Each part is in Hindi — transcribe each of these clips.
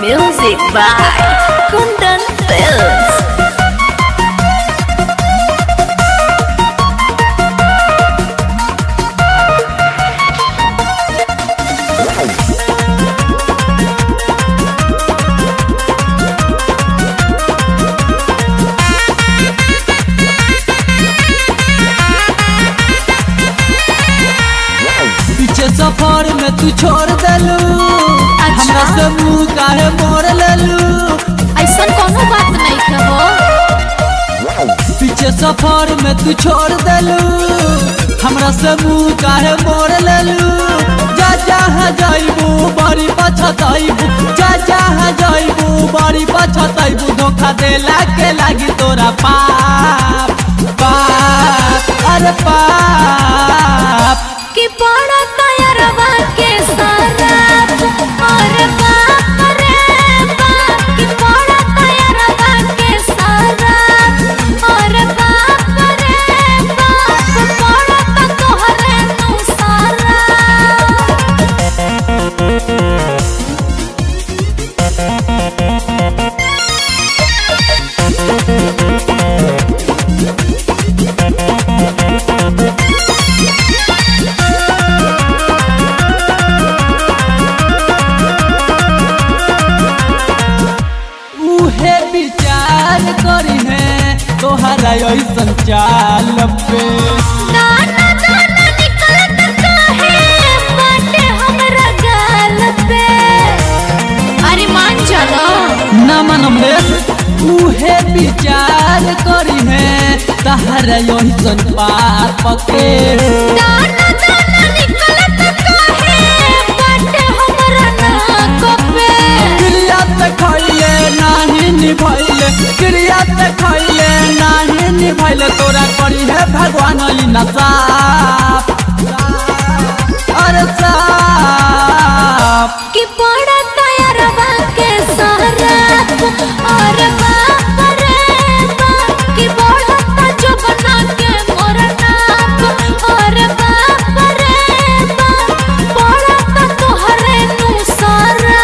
Music by Kundan Films. पीछे सफर में तू छोड़ दलू हमरा से मुँह काहे मोड़ ललू। ऐसा कोनो बात नहीं कहो। पीछे सफर में तू छोड़ दलू हमरा से मुँह काहे मोड़ ललू। जा जहाँ जाइबू बड़ी पछताइबू, जा जहाँ जाइबू बड़ी पछताइबू। धोखा देला के लागी तोरा पाप पाप अरे पाप कि बड़ा तैयारवा के करी है तोहरा संचाल पे नाना नाना निकलत काहे बाटे हमरा गाल पे। अरे मान जानो ना मनम रे उहे विचार करी है तोहरा संग पार पके नाना नाना निकलत काहे बाटे हमरा नाक पे। क्रिया त खइले नाही निभइले, क्रिया त खइले नाही निभइले। तोरा करी है भगवान ई नसाप अरे साप कि बड़ा तैयारवा के सारा अरे बाप रे बाप कि बड़ा त जो बना के मोरा नाप अरे बाप रे बाप बड़ा त तोहरे नु सारा।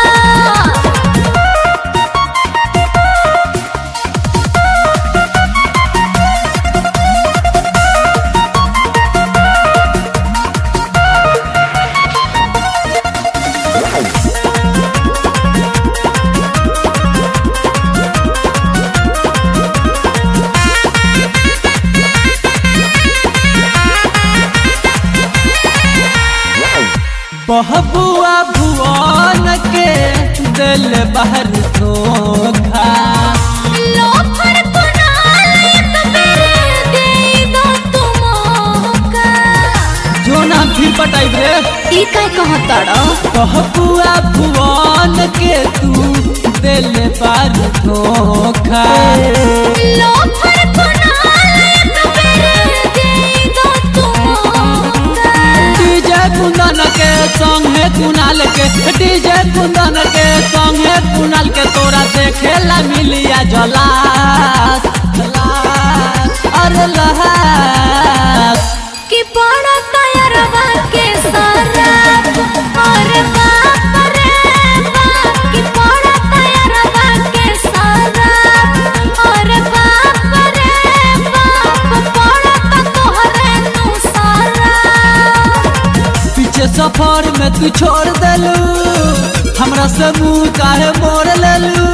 बबुआ भुवन के दिल बहर धोखा लोफर को नाल एक बेर दे दो तुम मौका जो ना भी पटाइब रे ई का कहतड़ो। बबुआ भुवन के तू दिल बहर धोखा लोफर को नाल एक बेर दे दो तुम मौका। तुझे कुंदन के संग है कुणाल के डीजे कुंदन के संग है कुणाल के। तोरा देखेला मिलिया जलास जलास अरे लहास कि बड़ा तैयारवा के सारा अरे बाप रे बाप कि बड़ा तैयारवा के सारा अरे बाप रे बाप बड़ा त तोहरे नु सारा। पीछे सफर में तू छोड़ दलू हमरा से मुँह काहे मोड़ ललू।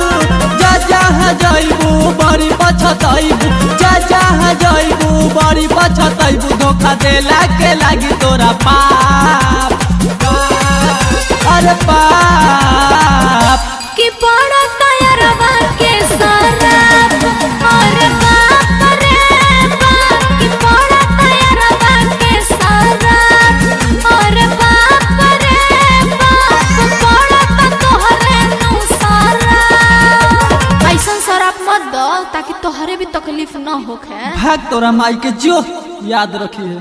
जा जहाँ जाइबू बड़ी पछताइबू, जा जहाँ जाइबू बड़ी पछताइबू। धोखा देला के लागी तोरा पाप पाप अरे पाप कि बड़ा तैयारवा के सारा अरे बाप रे बाप कि बड़ा तैयारवा के सारा अरे बाप रे बाप बड़ा त तोहरे नु सारा। ऐसा शराब मत दो ताकि तोहरे भी तकलीफ न होखे। भाग तोरा माई के जो याद रखिए।